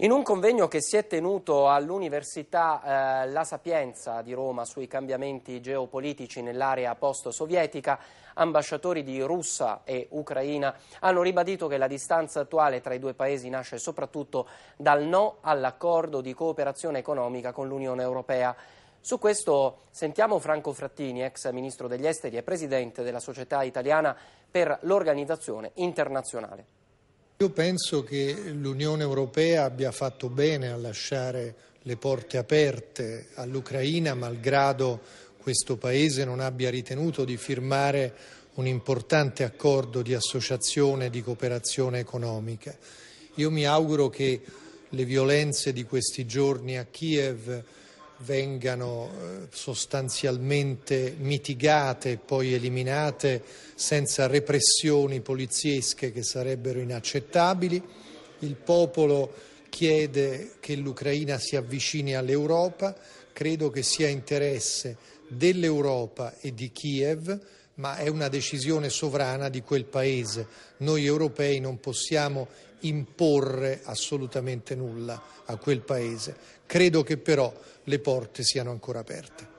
In un convegno che si è tenuto all'Università La Sapienza di Roma sui cambiamenti geopolitici nell'area post-sovietica, ambasciatori di Russia e Ucraina hanno ribadito che la distanza attuale tra i due paesi nasce soprattutto dal no all'accordo di cooperazione economica con l'Unione Europea. Su questo sentiamo Franco Frattini, ex ministro degli Esteri e presidente della Società Italiana per l'Organizzazione Internazionale. Io penso che l'Unione Europea abbia fatto bene a lasciare le porte aperte all'Ucraina, malgrado questo Paese non abbia ritenuto di firmare un importante accordo di associazione e di cooperazione economica. Io mi auguro che le violenze di questi giorni a Kiev vengano sostanzialmente mitigate e poi eliminate senza repressioni poliziesche che sarebbero inaccettabili. Il popolo chiede che l'Ucraina si avvicini all'Europa, credo che sia interesse dell'Europa e di Kiev, ma è una decisione sovrana di quel Paese. Noi europei non possiamo imporre assolutamente nulla a quel Paese. Credo che però le porte siano ancora aperte.